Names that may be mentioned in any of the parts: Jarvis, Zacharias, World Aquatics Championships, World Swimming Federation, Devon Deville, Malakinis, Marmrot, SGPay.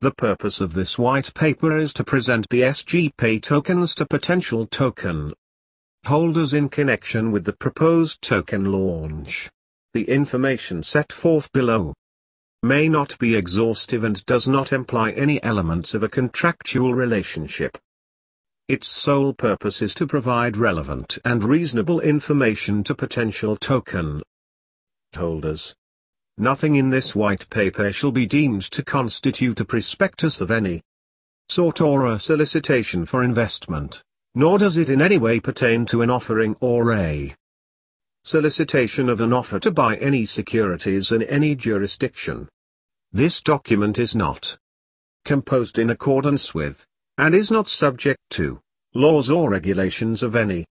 The purpose of this white paper is to present the SGPay tokens to potential token holders in connection with the proposed token launch. The information set forth below may not be exhaustive and does not imply any elements of a contractual relationship. Its sole purpose is to provide relevant and reasonable information to potential token holders. Nothing in this white paper shall be deemed to constitute a prospectus of any sort or a solicitation for investment, nor does it in any way pertain to an offering or a solicitation of an offer to buy any securities in any jurisdiction. This document is not composed in accordance with, and is not subject to, laws or regulations of any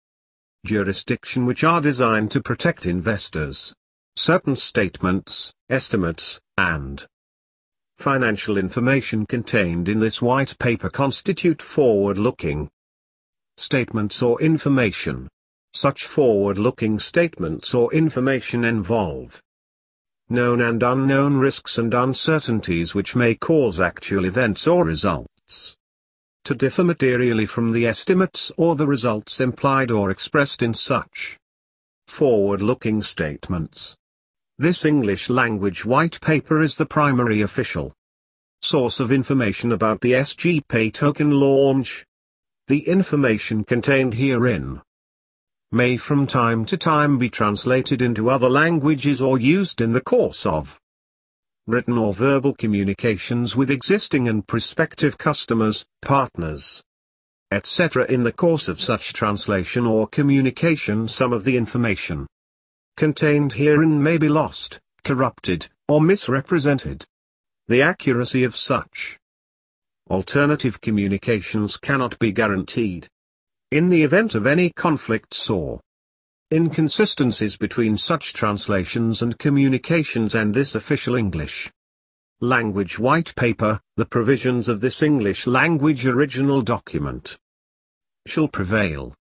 jurisdiction which are designed to protect investors. Certain statements, estimates, and financial information contained in this white paper constitute forward-looking statements or information. Such forward-looking statements or information involve known and unknown risks and uncertainties which may cause actual events or results to differ materially from the estimates or the results implied or expressed in such forward-looking statements. This English language white paper is the primary official source of information about the SGPay token launch. The information contained herein may from time to time be translated into other languages or used in the course of written or verbal communications with existing and prospective customers, partners, etc. In the course of such translation or communication, some of the information contained herein may be lost, corrupted, or misrepresented. The accuracy of such alternative communications cannot be guaranteed. In the event of any conflicts or inconsistencies between such translations and communications and this official English language white paper, the provisions of this English language original document shall prevail.